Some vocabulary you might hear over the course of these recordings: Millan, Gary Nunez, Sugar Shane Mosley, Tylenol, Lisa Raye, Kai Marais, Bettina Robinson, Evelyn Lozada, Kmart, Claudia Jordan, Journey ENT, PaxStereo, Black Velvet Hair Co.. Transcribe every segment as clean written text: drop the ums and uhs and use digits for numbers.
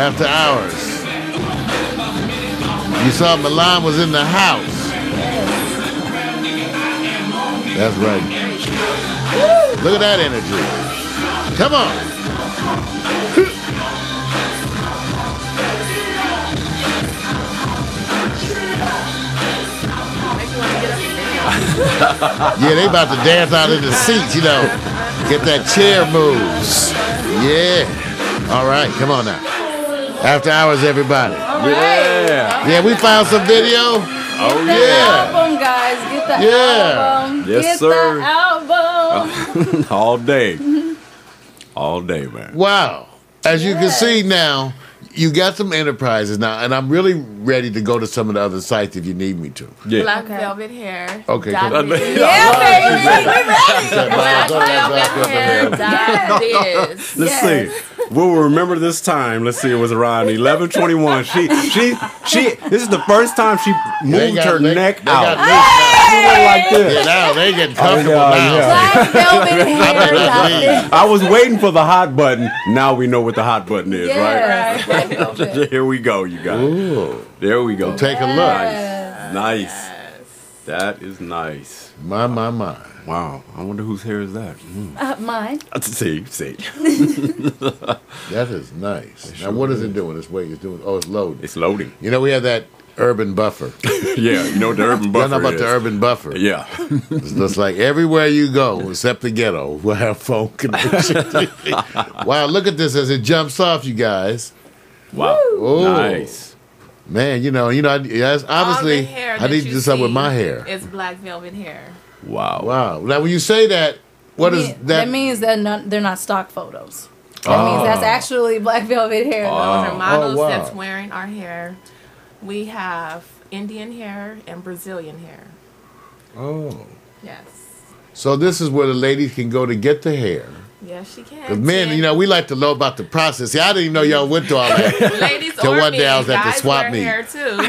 after hours. You saw Milan was in the house. That's right. Woo! Look at that energy. Come on. Yeah, they about to dance out in the seats, you know. Get that chair moves. Yeah. All right, come on now. After hours, everybody. Yeah. Yeah, we found some video. Oh, yeah. Album, guys. Get the album. Yes, get sir. The album. All day. All day, man. Wow. As you can see now, you got some enterprises now, and I'm really ready to go to some of the other sites if you need me to. Yeah. Black Velvet Hair. Okay. Yeah, baby. Black Velvet Hair. Let's see. We'll remember this time. Let's see, it was around 11:21. She. This is the first time she moved her neck out. Like this. Yeah, now they get comfortable now. I was waiting for the hot button. Now we know what the hot button is, right? Here we go, you guys. Ooh. There we go. Take a look. Nice. Yes. That is nice. My. Wow, I wonder whose hair is that? Mine. See. That is nice. Now, what is it doing? It's waiting. It's doing. Oh, it's loading. It's loading. You know, we have that urban buffer. Yeah, you know what the urban buffer is. I know about the urban buffer. Yeah. It's just like everywhere you go, except the ghetto, we'll have phone connection. Wow, look at this as it jumps off, you guys. Wow. Ooh. Nice. Man, you know, obviously, I need to do something with my hair. It's Black Velvet Hair. Wow. Now, when you say that, what is that? That means that they're not stock photos. That means that's actually Black Velvet Hair. Those are models that's wearing our hair. We have Indian hair and Brazilian hair. Oh. Yes. So this is where the ladies can go to get the hair. Yes, she can. Because men, you know, we like to know about the process. See, I didn't even know y'all went through all that. Ladies or one day I was at the swap meet. Hair too.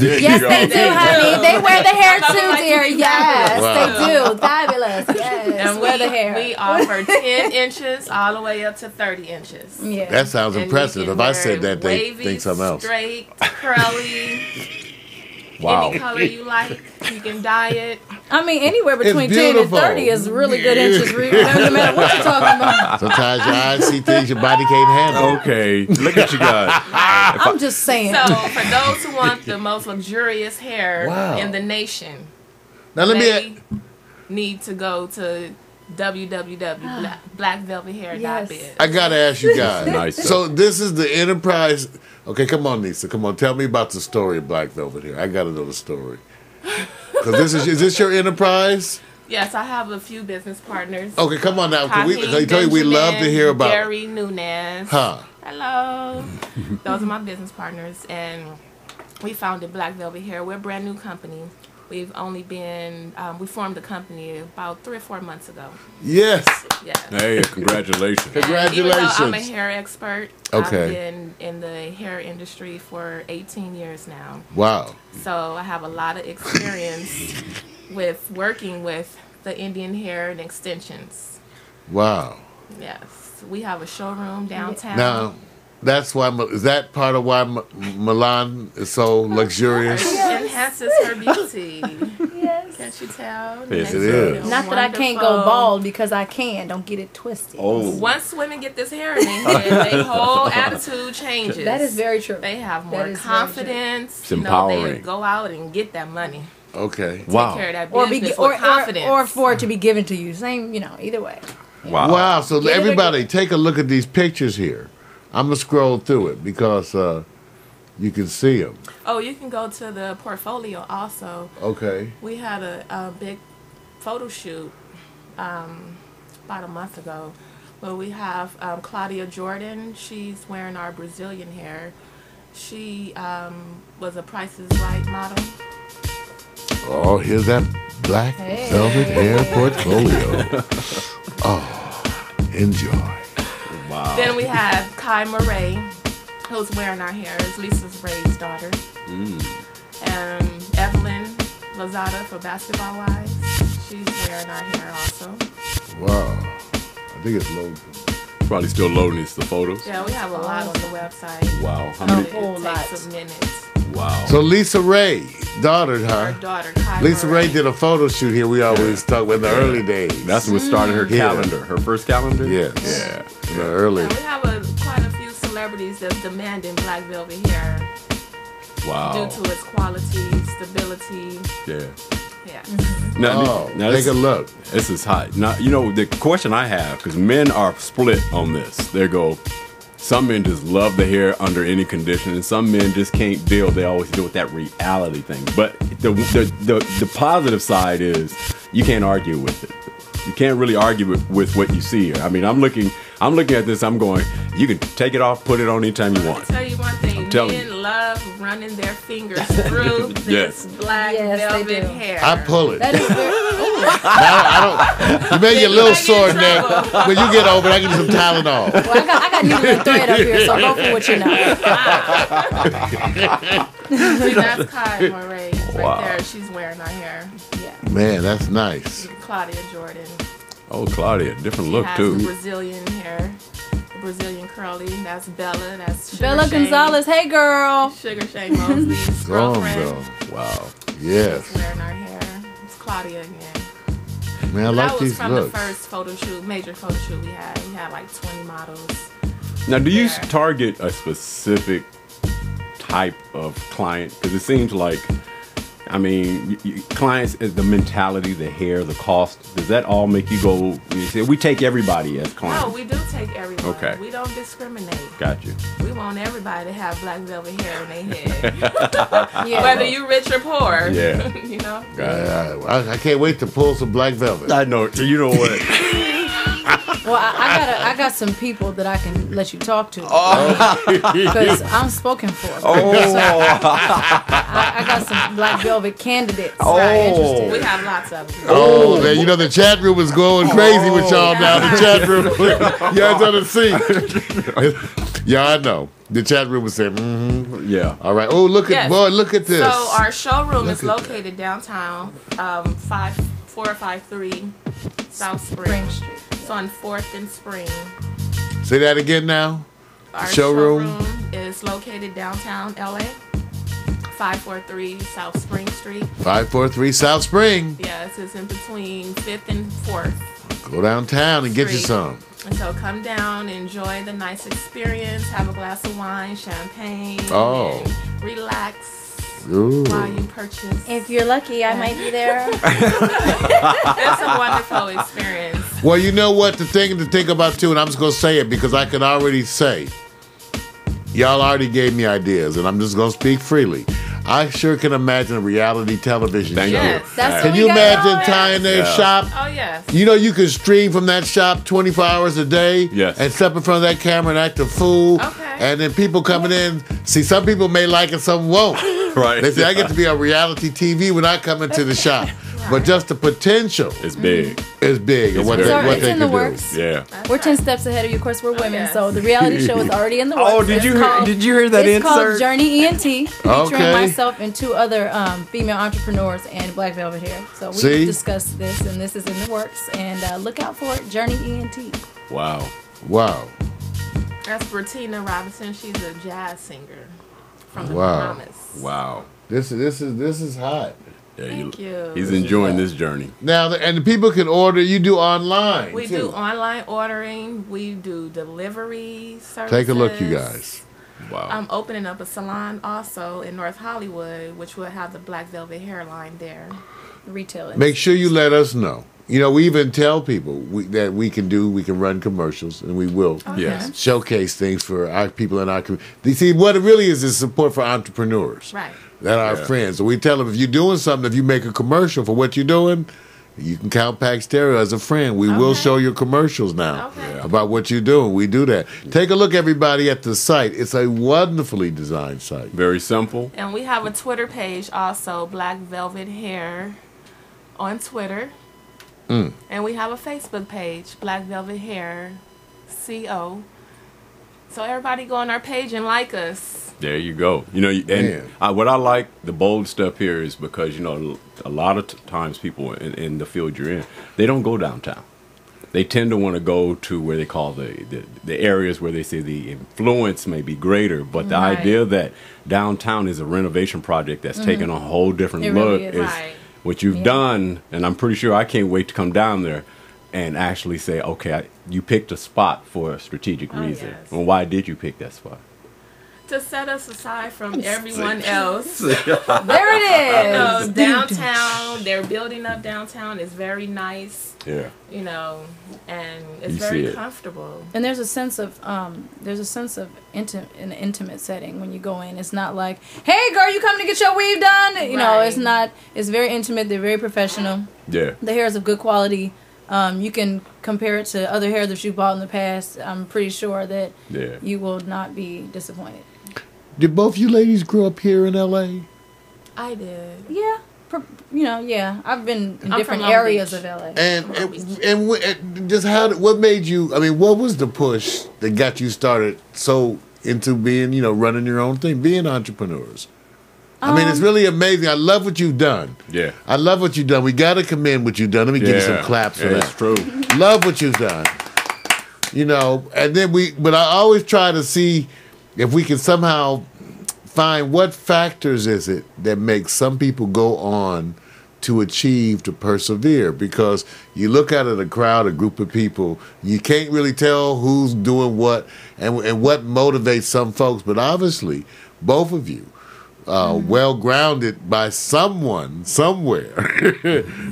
Yes, they do, honey. They wear the hair too, dear. Yes, they do. Fabulous. Yes, and wear the hair. We offer 10 inches all the way up to 30 inches. Yeah. That sounds impressive. If I said that, they think something else. Straight, curly. Wow. Any color you like, you can dye it. I mean, anywhere between 10 and 30 is really good inches. No matter what you're talking about. Sometimes your eyes see things your body can't handle. Okay, look at you guys. I'm just saying. So, for those who want the most luxurious hair in the nation, now they need to go to www.blackvelvethair.biz. Yes. I gotta ask you guys. Nice. So this is the enterprise. Okay, come on, Lisa. Come on, tell me about the story of Black Velvet Hair. I gotta know the story. Cause is this your enterprise? Yes, I have a few business partners. Okay, come on now. We love to hear about Gary Nunez. Huh? Hello. Those are my business partners, and we founded Black Velvet Hair. We're a brand new company. We've only been, we formed the company about 3 or 4 months ago. Yes. Hey, congratulations. Congratulations. Even though I'm a hair expert. Okay. I've been in the hair industry for 18 years now. Wow. So I have a lot of experience with working with the Indian hair and extensions. Wow. Yes. We have a showroom downtown. Now, that's why, is that part of why Milan is so luxurious? Yes. It enhances her beauty. Yes. Can't you tell? Yes, it is. Not that I can't go bald, because I can. Don't get it twisted. Oh. Once women get this hair in their head, their whole attitude changes. That is very true. They have more confidence. It's empowering. They go out and get that money. Okay. Take care of that business with confidence. Or for it to be given to you. Same, you know, either way. Wow. Wow. So everybody, take a look at these pictures here. I'm going to scroll through it because you can see them. Oh, you can go to the portfolio also. Okay. We had a big photo shoot about a month ago where we have Claudia Jordan. She's wearing our Brazilian hair. She was a Price is Right model. Oh, here's that Black Velvet Hair portfolio. Oh, enjoy. Wow. Then we have Kai Marais, who's wearing our hair, is Lisa Raye's daughter. And Evelyn Lozada for Basketball Wives. She's wearing our hair also. Wow. I think it's Logan. probably still loading these photos. Yeah, we have a lot on the website. Wow. How many? A whole lot of minutes. Wow. So Lisa Raye daughtered her. Her daughter, Kai Lisa Raye did a photo shoot here. We always talked with in the early days. That's what started her calendar, her first calendar. Yeah. The early. Yeah, we have quite a few celebrities that's demanding Black Velvet Hair. Wow. Due to its quality, stability. Yeah. Yeah. Now take a look. This is hot. Now, you know, the question I have, because men are split on this. They go, some men just love the hair under any condition, and some men just can't deal. They always deal with that reality thing. But the positive side is you can't argue with it. You can't really argue with what you see here. I mean, I'm looking at this. I'm going, you can take it off, put it on anytime you want. I'll tell you one thing. Men love running their fingers through this black velvet hair. I pull it. That is very, I don't. You made your little sword now. When you get over, I can do some Tylenol. Well, I got new little thread up here, so go for what you know. Wow. See, that's Kai Marais right there. She's wearing her hair. Yeah. Man, that's nice. Claudia Jordan. Oh, Claudia, different look too. Brazilian hair. Brazilian curly, that's Bella, that's Sugar Bella Shane. Gonzalez, hey girl! Sugar Shane Mosley, girlfriend. Wow, yes. She's wearing her hair. It's Claudia again. Man, I like these looks. That was from the first photo shoot, major photo shoot we had. We had like 20 models. Now, do you target a specific type of client? Because it seems like, I mean, clients, the mentality, the hair, the cost, does that all make you go, we take everybody as clients? No, we do take everybody. Okay. We don't discriminate. Got you. We want everybody to have black velvet hair in their head. Whether you rich or poor. Yeah. You know? I can't wait to pull some black velvet. I know. You know what? Well, I got some people that I can let you talk to because I'm spoken for. So I got some black velvet candidates. Oh, we have lots of them. Oh, man, you know the chat room is going crazy with y'all now. The chat room, y'all gonna see. Yeah, I know. The chat room was saying, yeah. All right. Oh, look at look at this. So our showroom is located downtown, 5453 South Spring Street. It's on 4th and Spring. Say that again now. Our showroom is located downtown LA, 543 South Spring Street. 543 South Spring. Yes, it's in between 5th and 4th. Go downtown and get you some. And so come down, enjoy the nice experience, have a glass of wine, champagne, and relax. Ooh. While you purchase. If you're lucky, I might be there. It's a wonderful experience. Well, you know what? The thing to think about, too, and I'm just going to say it because I can already say, y'all already gave me ideas, and I'm just going to speak freely. I sure can imagine a reality television show. Can you imagine tying their shop? Oh, yes. You know, you can stream from that shop 24 hours a day and step in front of that camera and act a fool. Okay. And then people coming in, see, some people may like it, some won't. Right. They say, I get to be on reality TV when I come into the shop. Right. But just the potential is big. It's big. It's what they can do. Yeah. We're 10 steps ahead of you. Of course, we're women, so the reality show is already in the works. Oh, did you hear that insert? It's called Journey ENT, featuring myself and two other female entrepreneurs and Black Velvet Hair. So we discussed this, and this is in the works. And look out for it, Journey ENT. Wow. Wow. That's Bettina Robinson. She's a jazz singer from the Bahamas. Wow. This is hot. Yeah, Thank you. He's enjoying this journey. Now, and the people can order. You do online. We do online ordering. We do delivery services. Take a look, you guys. Wow. I'm opening up a salon also in North Hollywood, which will have the Black Velvet Hair line there. Retail. Make sure you let us know. You know, we even tell people that we can run commercials, and we will showcase things for our people in our community. You see, what it really is support for entrepreneurs. Right. That are our friends. So we tell them, if you're doing something, if you make a commercial for what you're doing, you can count PaxStereo as a friend. We will show your commercials now about what you're doing. We do that. Take a look, everybody, at the site. It's a wonderfully designed site. Very simple. And we have a Twitter page also, Black Velvet Hair on Twitter. And we have a Facebook page, Black Velvet Hair Co. So everybody go on our page and like us. There you go. You know, and what I like, the bold stuff here is because, you know, a lot of times people in the field you're in, they don't go downtown. they tend to want to go to where they call the areas where they say the influence may be greater. But the idea that downtown is a renovation project that's taken a whole different look really is what you've done. And I'm pretty sure I can't wait to come down there and actually say, okay, you picked a spot for a strategic reason. Yes. And why did you pick that spot? To set us aside from everyone else. There it is. Downtown, they're building up downtown. It's very nice. Yeah. You know, and it's very comfortable. And there's a sense of an intimate setting when you go in. It's not like, hey girl, you coming to get your weave done? You know, it's not. It's very intimate. They're very professional. Yeah. The hair is of good quality. You can compare it to other hair that you bought in the past. I'm pretty sure that you will not be disappointed. Did both you ladies grow up here in LA? I did. Yeah. You know, yeah. I've been in different areas of LA. And just how, what made you, I mean, what was the push that got you started so into being, you know, running your own thing, being entrepreneurs? I mean, it's really amazing. I love what you've done. Yeah. I love what you've done. We got to commend what you've done. Let me give you some claps for that. That's true. Love what you've done. You know, and then but I always try to see if we can somehow find what factors is it that makes some people go on to achieve, to persevere, because you look out at a crowd, a group of people, you can't really tell who's doing what and what motivates some folks, but obviously both of you well grounded by someone somewhere,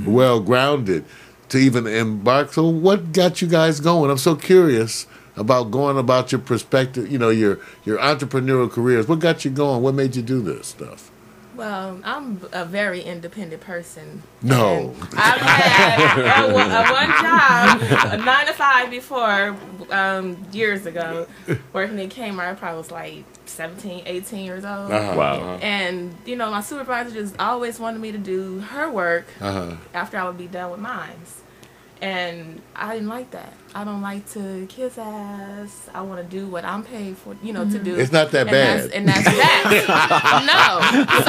well grounded to even embark. So what got you guys going? I'm so curious about going about your perspective, you know, your entrepreneurial careers. What got you going? What made you do this stuff? Well, I'm a very independent person. No. I've had one job, a 9-to-5 before, years ago, working at Kmart. I probably was like 17, 18 years old. Wow. And, you know, my supervisor just always wanted me to do her work after I would be done with mine. And I didn't like that. I don't like to kiss ass. I want to do what I'm paid for, you know, to do. It's not that bad. And that's that. No.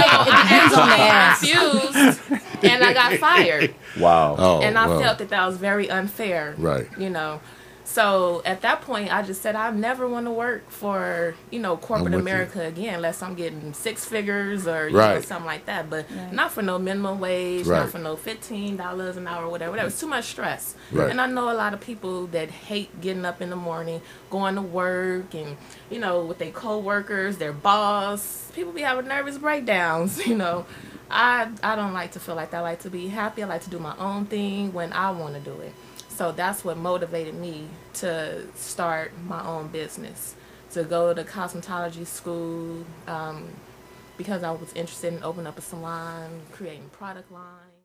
So I actually refused, and I got fired. Wow. Oh, and I felt that that was very unfair. Right. You know. So at that point, I just said, I never want to work for, you know, corporate America again, unless I'm getting 6 figures or you know, something like that. But not for no minimum wage, not for no $15 an hour or whatever. That was too much stress. Right. And I know a lot of people that hate getting up in the morning, going to work, and, you know, with their coworkers, their boss. People be having nervous breakdowns, you know. I don't like to feel like that. I like to be happy. I like to do my own thing when I want to do it. So that's what motivated me to start my own business, to go to cosmetology school because I was interested in opening up a salon, creating product lines.